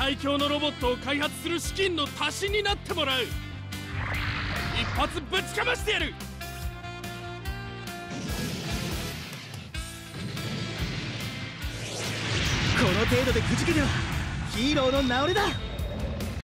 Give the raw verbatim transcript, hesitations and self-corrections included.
最強のロボットを開発する資金の足しになってもらう。一発ぶちかましてやる。この程度でくじけてはヒーローの名折れだ。